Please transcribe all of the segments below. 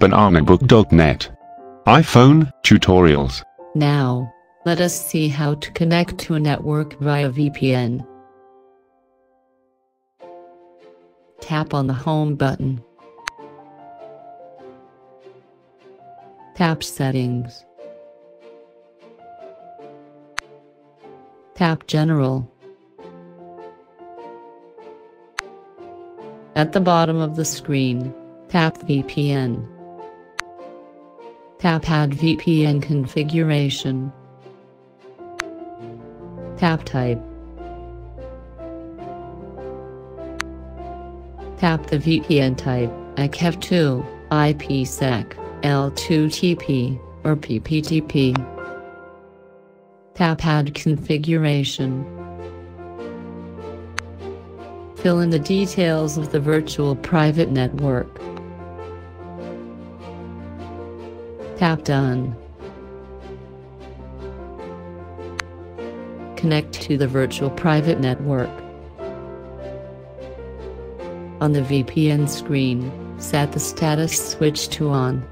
Bananabook.net iPhone tutorials. Now, let us see how to connect to a network via VPN. Tap on the Home button. Tap Settings. Tap General. At the bottom of the screen, tap VPN. Tap Add VPN Configuration. Tap Type. Tap the VPN type, IKEv2, IPSec, L2TP, or PPTP. Tap Add Configuration. Fill in the details of the virtual private network. Tap Done. Connect to the virtual private network. On the VPN screen, set the status switch to on.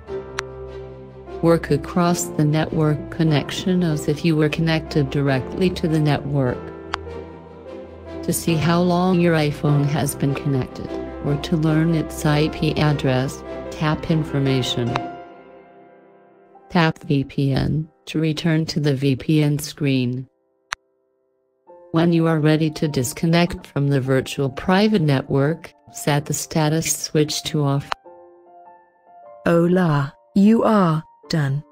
Work across the network connection as if you were connected directly to the network. To see how long your iPhone has been connected, or to learn its IP address, tap Information. Tap VPN to return to the VPN screen. When you are ready to disconnect from the virtual private network, set the status switch to off. Hola, you are done.